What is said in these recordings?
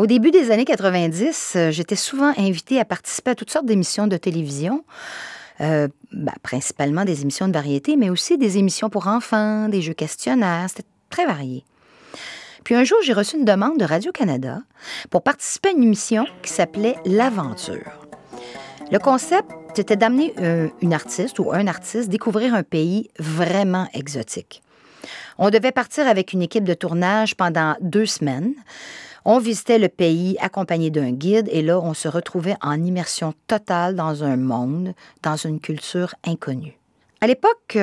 Au début des années 90, j'étais souvent invitée à participer à toutes sortes d'émissions de télévision, principalement des émissions de variété, mais aussi des émissions pour enfants, des jeux questionnaires, c'était très varié. Puis un jour, j'ai reçu une demande de Radio-Canada pour participer à une émission qui s'appelait « L'Aventure ». Le concept, c'était d'amener une artiste ou un artiste découvrir un pays vraiment exotique. On devait partir avec une équipe de tournage pendant 2 semaines. On visitait le pays accompagné d'un guide et là, on se retrouvait en immersion totale dans un monde, dans une culture inconnue. À l'époque où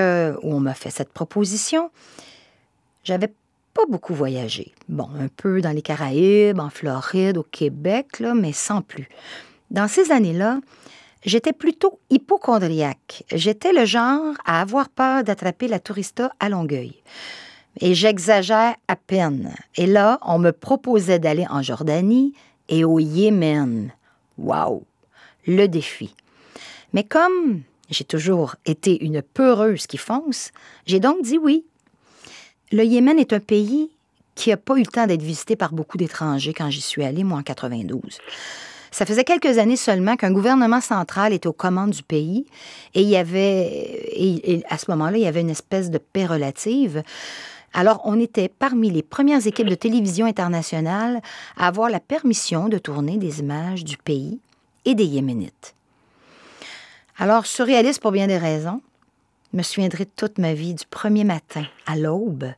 on m'a fait cette proposition, j'avais pas beaucoup voyagé. Bon, un peu dans les Caraïbes, en Floride, au Québec, là, mais sans plus. Dans ces années-là, j'étais plutôt hypocondriaque. J'étais le genre à avoir peur d'attraper la tourista à Longueuil. Et j'exagère à peine. Et là, on me proposait d'aller en Jordanie et au Yémen. Wow! Le défi. Mais comme j'ai toujours été une peureuse qui fonce, j'ai donc dit oui. Le Yémen est un pays qui n'a pas eu le temps d'être visité par beaucoup d'étrangers quand j'y suis allée, moi, en 92. Ça faisait quelques années seulement qu'un gouvernement central était aux commandes du pays et il y avait, à ce moment-là, il y avait une espèce de paix relative. Alors, on était parmi les premières équipes de télévision internationale à avoir la permission de tourner des images du pays et des Yéménites. Alors, surréaliste pour bien des raisons, je me souviendrai toute ma vie du premier matin, à l'aube.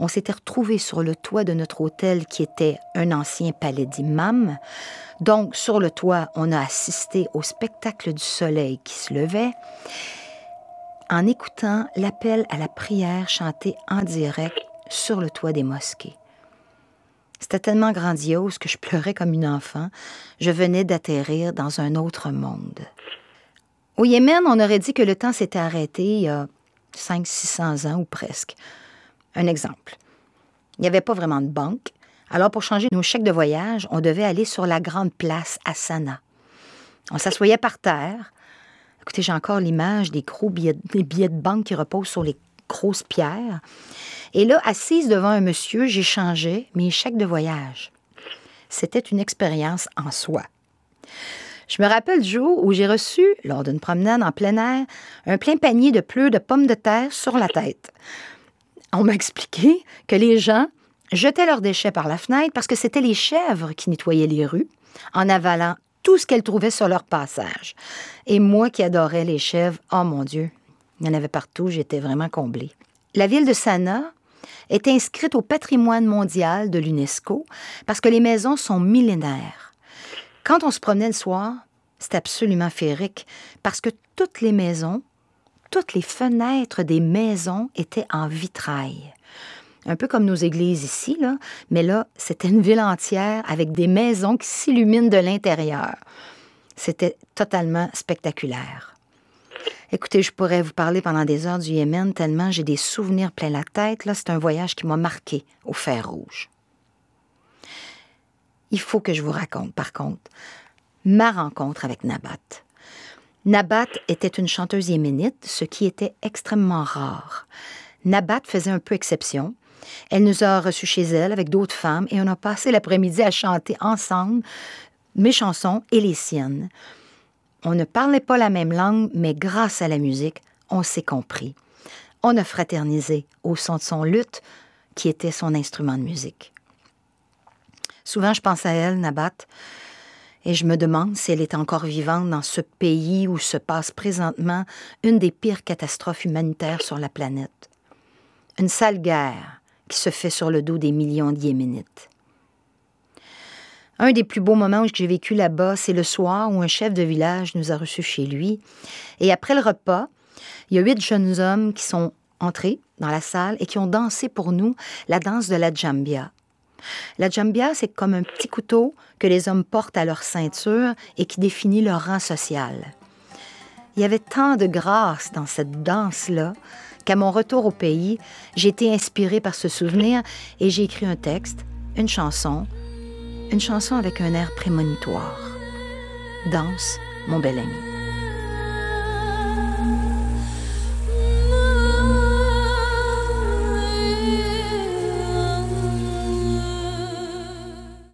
On s'était retrouvés sur le toit de notre hôtel qui était un ancien palais d'imam. Donc, sur le toit, on a assisté au spectacle du soleil qui se levait en écoutant l'appel à la prière chanté en direct sur le toit des mosquées. C'était tellement grandiose que je pleurais comme une enfant. Je venais d'atterrir dans un autre monde. Au Yémen, on aurait dit que le temps s'était arrêté il y a 500-600 ans ou presque. Un exemple. Il n'y avait pas vraiment de banque. Alors, pour changer nos chèques de voyage, on devait aller sur la grande place à Sanaa. On s'assoyait par terre. Écoutez, j'ai encore l'image des gros billets de banque qui reposent sur les grosses pierres. Et là, assise devant un monsieur, j'échangeais mes chèques de voyage. C'était une expérience en soi. Je me rappelle du jour où j'ai reçu, lors d'une promenade en plein air, un plein panier de pleurs de pommes de terre sur la tête. On m'a expliqué que les gens jetaient leurs déchets par la fenêtre parce que c'était les chèvres qui nettoyaient les rues en avalant tout ce qu'elles trouvaient sur leur passage. Et moi qui adorais les chèvres, oh mon Dieu, il y en avait partout, j'étais vraiment comblée. La ville de Sanaa est inscrite au patrimoine mondial de l'UNESCO parce que les maisons sont millénaires. Quand on se promenait le soir, c'était absolument féerique parce que toutes les maisons, toutes les fenêtres des maisons étaient en vitrail. Un peu comme nos églises ici, là, mais là, c'était une ville entière avec des maisons qui s'illuminent de l'intérieur. C'était totalement spectaculaire. Écoutez, je pourrais vous parler pendant des heures du Yémen tellement j'ai des souvenirs plein la tête. Là, c'est un voyage qui m'a marqué au fer rouge. Il faut que je vous raconte, par contre, ma rencontre avec Nabat. Nabat était une chanteuse yéménite, ce qui était extrêmement rare. Nabat faisait un peu exception. Elle nous a reçus chez elle avec d'autres femmes et on a passé l'après-midi à chanter ensemble mes chansons et les siennes. On ne parlait pas la même langue, mais grâce à la musique, on s'est compris. On a fraternisé au son de son luth, qui était son instrument de musique. Souvent, je pense à elle, Nabat, et je me demande si elle est encore vivante dans ce pays où se passe présentement une des pires catastrophes humanitaires sur la planète. Une sale guerre qui se fait sur le dos des millions de Yéménites. Un des plus beaux moments que j'ai vécu là-bas, c'est le soir où un chef de village nous a reçus chez lui. Et après le repas, il y a 8 jeunes hommes qui sont entrés dans la salle et qui ont dansé pour nous la danse de la djambia. La djambia, c'est comme un petit couteau que les hommes portent à leur ceinture et qui définit leur rang social. Il y avait tant de grâce dans cette danse-là qu'à mon retour au pays, j'ai été inspirée par ce souvenir et j'ai écrit un texte, une chanson avec un air prémonitoire. Danse, mon bel ami.